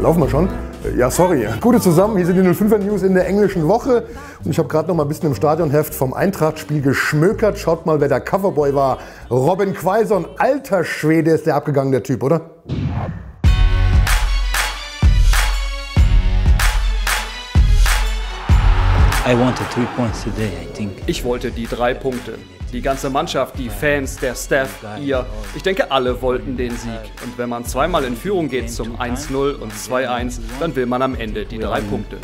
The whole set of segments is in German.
Laufen wir schon? Ja, sorry. Gute zusammen, hier sind die 05er News in der englischen Woche. Und ich habe gerade noch mal ein bisschen im Stadionheft vom Eintracht-Spiel geschmökert. Schaut mal, wer der Coverboy war. Robin Quaison, alter Schwede, ist der abgegangen, der Typ, oder? I wanted 3 points today, I think. Ich wollte die 3 Punkte. Die ganze Mannschaft, die Fans, der Staff, ihr. Ich denke, alle wollten den Sieg. Und wenn man zweimal in Führung geht zum 1-0 und 2-1, dann will man am Ende die 3 Punkte.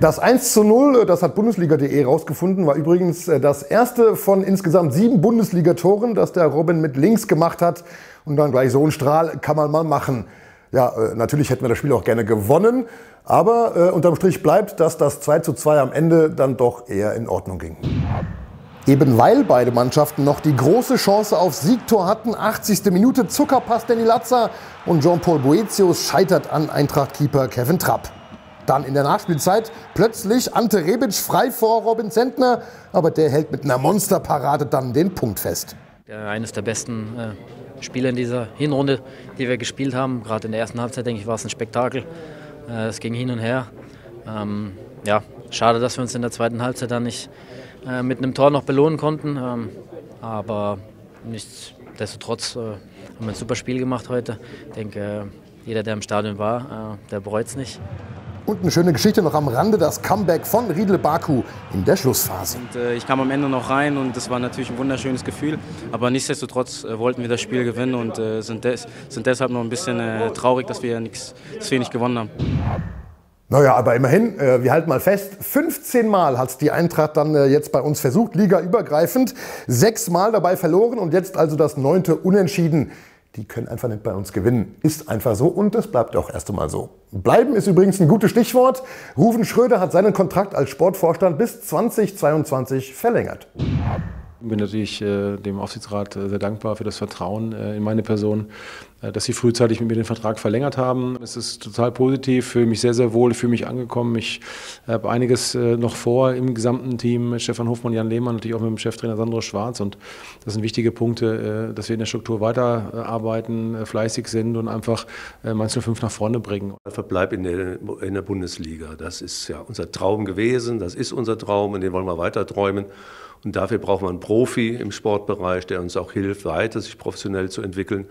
Das 1:0, das hat bundesliga.de rausgefunden, war übrigens das erste von insgesamt 7 Bundesliga-Toren, das der Robin mit links gemacht hat. Und dann gleich so einen Strahl kann man mal machen. Ja, natürlich hätten wir das Spiel auch gerne gewonnen, aber unterm Strich bleibt, dass das 2:2 am Ende dann doch eher in Ordnung ging. Eben weil beide Mannschaften noch die große Chance auf Siegtor hatten, 80. Minute, Zuckerpass Danny Lazza und Jean-Paul Boetius scheitert an Eintracht-Keeper Kevin Trapp. Dann in der Nachspielzeit plötzlich Ante Rebic frei vor Robin Zentner, aber der hält mit einer Monsterparade dann den Punkt fest. Eines der besten Spieler in dieser Hinrunde, die wir gespielt haben. Gerade in der ersten Halbzeit, denke ich, war es ein Spektakel. Es ging hin und her. Ja, schade, dass wir uns in der zweiten Halbzeit dann nicht mit einem Tor noch belohnen konnten. Aber nichtsdestotrotz haben wir ein super Spiel gemacht heute. Ich denke, jeder, der im Stadion war, der bereut es nicht. Und eine schöne Geschichte noch am Rande, das Comeback von Ridle Baku in der Schlussphase. Und, ich kam am Ende noch rein und das war natürlich ein wunderschönes Gefühl. Aber nichtsdestotrotz wollten wir das Spiel gewinnen und sind deshalb noch ein bisschen traurig, dass wir nicht gewonnen haben. Naja, aber immerhin, wir halten mal fest, 15 Mal hat es die Eintracht dann jetzt bei uns versucht, ligaübergreifend. 6 Mal dabei verloren und jetzt also das 9. Unentschieden. Die können einfach nicht bei uns gewinnen. Ist einfach so und das bleibt auch erst einmal so. Bleiben ist übrigens ein gutes Stichwort. Rouven Schröder hat seinen Kontrakt als Sportvorstand bis 2022 verlängert. Ich bin natürlich dem Aufsichtsrat sehr dankbar für das Vertrauen in meine Person, dass sie frühzeitig mit mir den Vertrag verlängert haben. Es ist total positiv, fühle mich sehr, sehr wohl, fühle mich angekommen. Ich habe einiges noch vor im gesamten Team mit Stefan Hofmann, Jan Lehmann, natürlich auch mit dem Cheftrainer Sandro Schwarz. Und das sind wichtige Punkte, dass wir in der Struktur weiterarbeiten, fleißig sind und einfach Mainz 05 nach vorne bringen. Der Verbleib in der Bundesliga, das ist ja unser Traum gewesen, das ist unser Traum und den wollen wir weiter träumen. Und dafür braucht man einen Profi im Sportbereich, der uns auch hilft, weiter sich professionell zu entwickeln.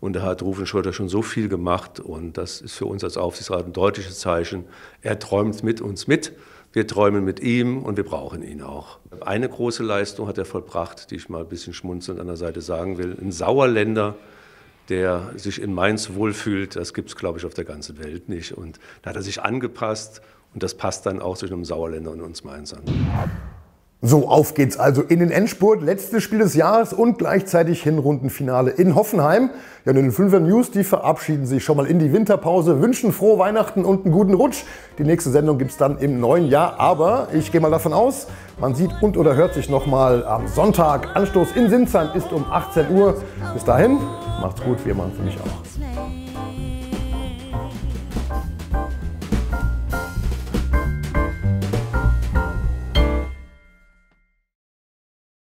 Und da hat Rouven Schröder schon so viel gemacht und das ist für uns als Aufsichtsrat ein deutliches Zeichen. Er träumt mit uns mit, wir träumen mit ihm und wir brauchen ihn auch. Eine große Leistung hat er vollbracht, die ich mal ein bisschen schmunzelnd an der Seite sagen will. Ein Sauerländer, der sich in Mainz wohlfühlt, das gibt es, glaube ich, auf der ganzen Welt nicht. Und da hat er sich angepasst und das passt dann auch zwischen einem Sauerländer und uns Mainzern. So, auf geht's also in den Endspurt, letztes Spiel des Jahres und gleichzeitig Hinrundenfinale in Hoffenheim. Ja, in den 05er News, die verabschieden sich schon mal in die Winterpause, wünschen frohe Weihnachten und einen guten Rutsch. Die nächste Sendung gibt's dann im neuen Jahr, aber ich gehe mal davon aus, man sieht und oder hört sich nochmal am Sonntag. Anstoß in Sinsheim ist um 18 Uhr. Bis dahin, macht's gut, wir machen für mich auch.